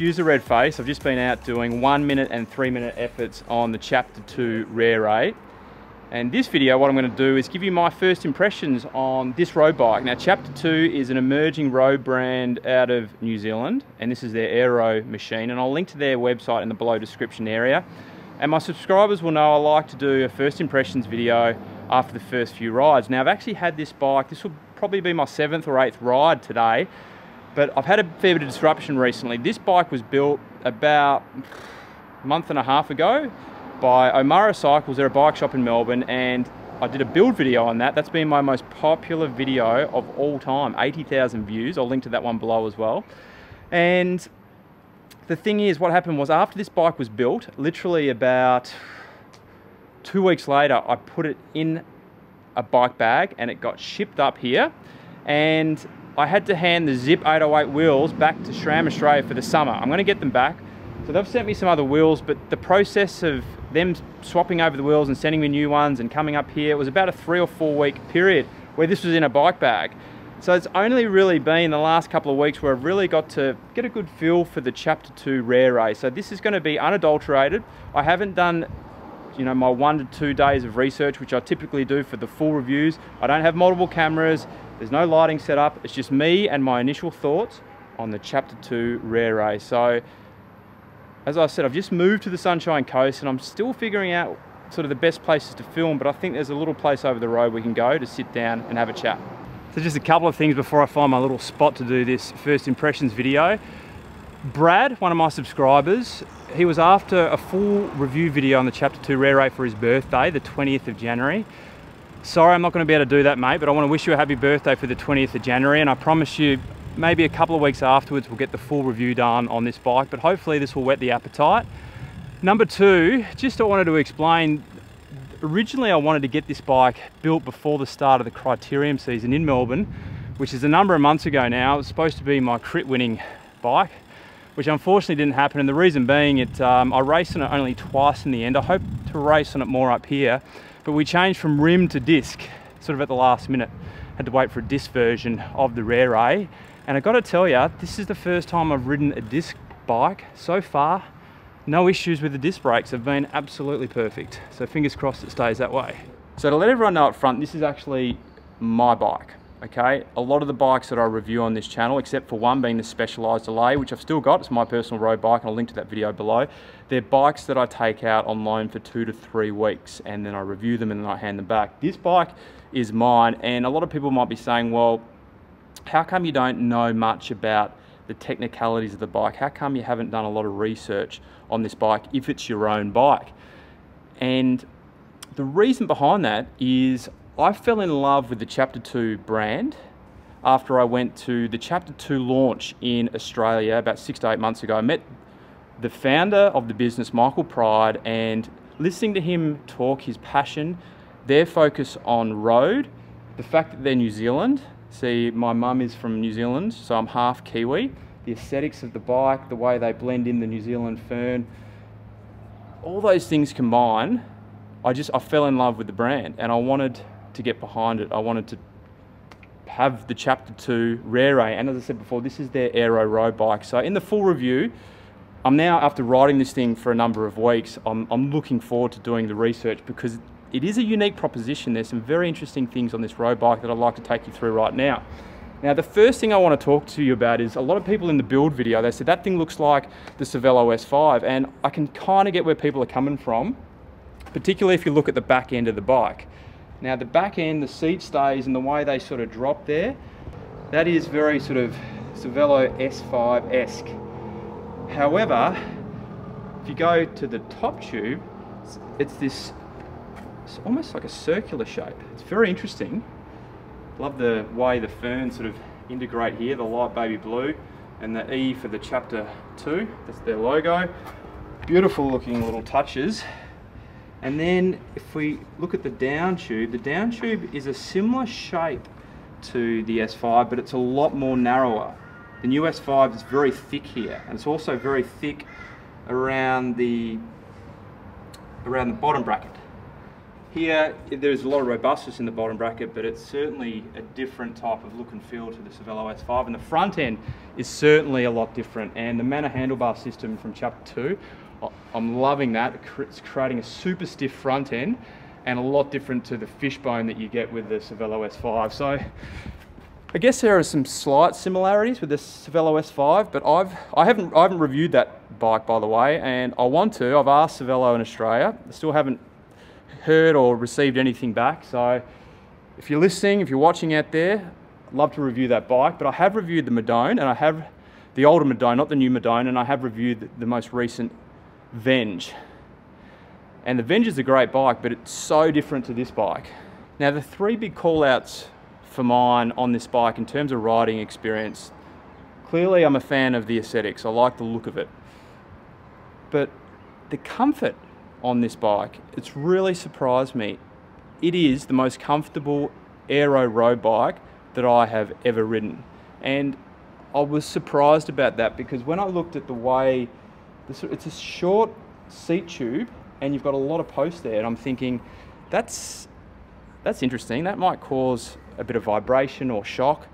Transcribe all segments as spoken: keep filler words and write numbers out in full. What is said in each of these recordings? excuse the red face, I've just been out doing one minute and three minute efforts on the Chapter Two Rere. And this video, what I'm going to do is give you my first impressions on this road bike. Now, Chapter Two is an emerging road brand out of New Zealand, and this is their aero machine, and I'll link to their website in the below description area. And my subscribers will know I like to do a first impressions video after the first few rides. Now, I've actually had this bike, this will probably be my seventh or eighth ride today, but I've had a fair bit of disruption recently. This bike was built about a month and a half ago by Omara Cycles. They're a bike shop in Melbourne, and I did a build video on that. That's been my most popular video of all time, eighty thousand views. I'll link to that one below as well. And the thing is, what happened was, after this bike was built, literally about two weeks later, I put it in a bike bag and it got shipped up here, and I had to hand the Zipp eight oh eight wheels back to SRAM Australia for the summer. I'm going to get them back. So they've sent me some other wheels, but the process of them swapping over the wheels and sending me new ones and coming up here, it was about a three or four week period where this was in a bike bag. So it's only really been the last couple of weeks where I've really got to get a good feel for the Chapter Two Rere. So this is going to be unadulterated. I haven't done, you know, my one to two days of research, which I typically do for the full reviews. I don't have multiple cameras. There's no lighting set up. It's just me and my initial thoughts on the Chapter Two Rere. So, as I said, I've just moved to the Sunshine Coast and I'm still figuring out sort of the best places to film, but I think there's a little place over the road we can go to sit down and have a chat. So just a couple of things before I find my little spot to do this first impressions video. Brad, one of my subscribers, he was after a full review video on the Chapter Two Rere for his birthday, the twentieth of January. Sorry, I'm not going to be able to do that, mate, but I want to wish you a happy birthday for the twentieth of January, and I promise you maybe a couple of weeks afterwards we'll get the full review done on this bike, but hopefully this will whet the appetite. Number two, just I wanted to explain, originally I wanted to get this bike built before the start of the criterium season in Melbourne, which is a number of months ago now. It was supposed to be my crit winning bike, which unfortunately didn't happen, and the reason being it um, I raced on it only twice in the end. I hope to race on it more up here, but we changed from rim to disc sort of at the last minute. Had to wait for a disc version of the Rere, and I got to tell you, this is the first time I've ridden a disc bike so far. No issues with the disc brakes, have been absolutely perfect, so fingers crossed it stays that way. So to let everyone know up front, this is actually my bike, okay? A lot of the bikes that I review on this channel, except for one being the Specialized Allez, which I've still got, it's my personal road bike, and I'll link to that video below. They're bikes that I take out on loan for two to three weeks, and then I review them and then I hand them back. This bike is mine, and a lot of people might be saying, well, how come you don't know much about the technicalities of the bike? How come you haven't done a lot of research on this bike if it's your own bike? And the reason behind that is I fell in love with the Chapter Two brand after I went to the Chapter Two launch in Australia about six to eight months ago. I met the founder of the business, Michael Pride, and listening to him talk, his passion, their focus on road, the fact that they're New Zealand. See, my mum is from New Zealand, so I'm half Kiwi. The aesthetics of the bike, the way they blend in the New Zealand fern, all those things combined, I just, I fell in love with the brand and I wanted to get behind it. I wanted to have the Chapter Two Rere, and as I said before, this is their aero road bike. So in the full review, I'm now, after riding this thing for a number of weeks, I'm, I'm looking forward to doing the research because it is a unique proposition. There's some very interesting things on this road bike that I'd like to take you through right now. Now, the first thing I want to talk to you about is a lot of people in the build video, they said that thing looks like the Cervélo S five, and I can kind of get where people are coming from, particularly if you look at the back end of the bike. Now, the back end, the seat stays and the way they sort of drop there, that is very sort of Cervélo S five-esque. However, if you go to the top tube, it's this, it's almost like a circular shape. It's very interesting. Love the way the ferns sort of integrate here, the light baby blue and the E for the Chapter Two. That's their logo. Beautiful looking little touches. And then if we look at the down tube, the down tube is a similar shape to the S five, but it's a lot more narrower. The new S five is very thick here, and it's also very thick around the around the bottom bracket. Here, there's a lot of robustness in the bottom bracket, but it's certainly a different type of look and feel to the Cervélo S five, and the front end is certainly a lot different. And the Mana handlebar system from Chapter Two, I'm loving that. It's creating a super stiff front end and a lot different to the fishbone that you get with the Cervélo S five. So I guess there are some slight similarities with the Cervélo S five, but I've I haven't I haven't reviewed that bike, by the way, and I want to. I've asked Cervélo in Australia. I still haven't heard or received anything back, so if you're listening, if you're watching out there, I'd love to review that bike. But I have reviewed the Madone, and I have the older Madone, not the new Madone, and I have reviewed the most recent Venge, and the Venge is a great bike, but it's so different to this bike. Now, the three big call-outs for mine on this bike in terms of riding experience: clearly I'm a fan of the aesthetics, I like the look of it, but the comfort on this bike, it's really surprised me. It is the most comfortable aero road bike that I have ever ridden, and I was surprised about that, because when I looked at the way, it's a short seat tube and you've got a lot of posts there, and I'm thinking that's that's interesting, that might cause a bit of vibration or shock.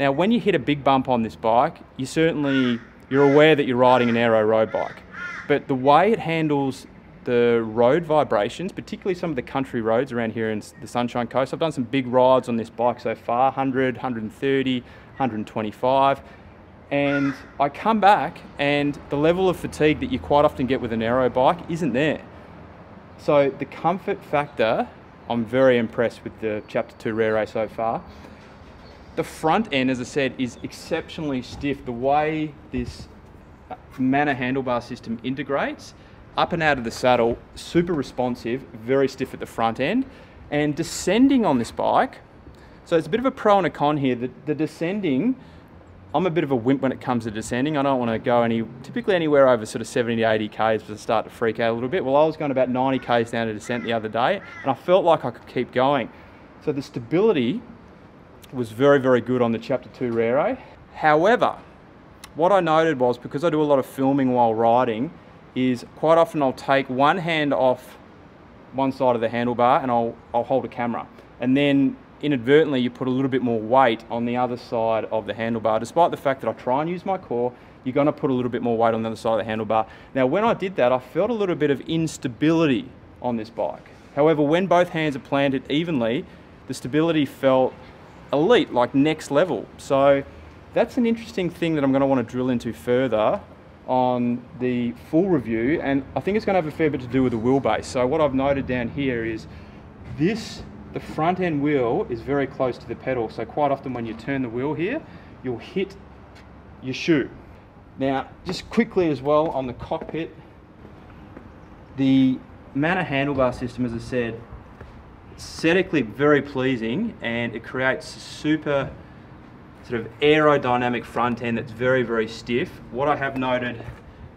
Now, when you hit a big bump on this bike, you certainly you're aware that you're riding an aero road bike, but the way it handles the road vibrations, particularly some of the country roads around here in the Sunshine Coast. I've done some big rides on this bike so far, one hundred, one thirty, one twenty-five, and I come back and the level of fatigue that you quite often get with an aero bike isn't there. So the comfort factor, I'm very impressed with the Chapter Two Rere so far. The front end, as I said, is exceptionally stiff. The way this Mana handlebar system integrates up and out of the saddle, super responsive, very stiff at the front end. And descending on this bike, so it's a bit of a pro and a con here. The, the descending, I'm a bit of a wimp when it comes to descending. I don't want to go any, typically anywhere over sort of seventy to eighty Ks to start to freak out a little bit. Well, I was going about ninety Ks down to descent the other day, and I felt like I could keep going. So the stability was very, very good on the Chapter Two Rere. However, what I noted was, because I do a lot of filming while riding, is quite often I'll take one hand off one side of the handlebar and I'll, I'll hold a camera. And then inadvertently you put a little bit more weight on the other side of the handlebar. Despite the fact that I try and use my core, you're gonna put a little bit more weight on the other side of the handlebar. Now, when I did that, I felt a little bit of instability on this bike. However, when both hands are planted evenly, the stability felt elite, like next level. So that's an interesting thing that I'm gonna wanna drill into further on the full review, and I think it's going to have a fair bit to do with the wheelbase. So what I've noted down here is this, the front end wheel is very close to the pedal, so quite often when you turn the wheel here, you'll hit your shoe. Now, just quickly as well on the cockpit, the Mana handlebar system, as I said, aesthetically very pleasing, and it creates a super sort of aerodynamic front end that's very, very stiff. What I have noted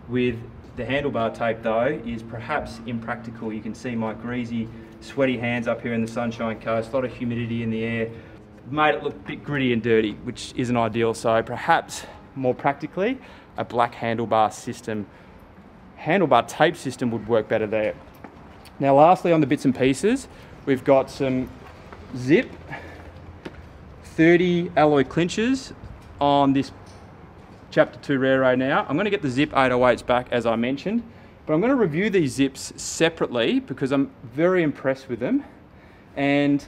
with the handlebar tape though is perhaps impractical. You can see my greasy, sweaty hands up here in the Sunshine Coast, a lot of humidity in the air. Made it look a bit gritty and dirty, which isn't ideal, so perhaps more practically, a black handlebar system, handlebar tape system would work better there. Now lastly, on the bits and pieces, we've got some Zipp thirty alloy clinches on this Chapter Two Rere now. I'm going to get the Zipp eight oh eights back, as I mentioned, but I'm going to review these Zipps separately because I'm very impressed with them. And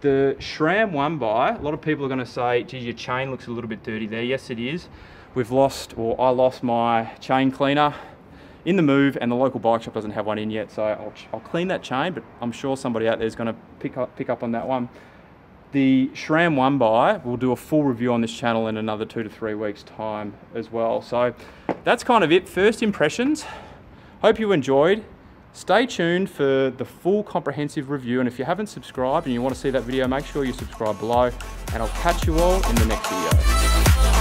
the SRAM one by, a lot of people are going to say, geez, your chain looks a little bit dirty there. Yes, it is. We've lost, or I lost my chain cleaner in the move, and the local bike shop doesn't have one in yet, so I'll, I'll clean that chain, but I'm sure somebody out there is going to pick up, pick up on that one. The SRAM one by, we'll do a full review on this channel in another two to three weeks time as well. So that's kind of it, first impressions. Hope you enjoyed. Stay tuned for the full comprehensive review, and if you haven't subscribed and you want to see that video, make sure you subscribe below, and I'll catch you all in the next video.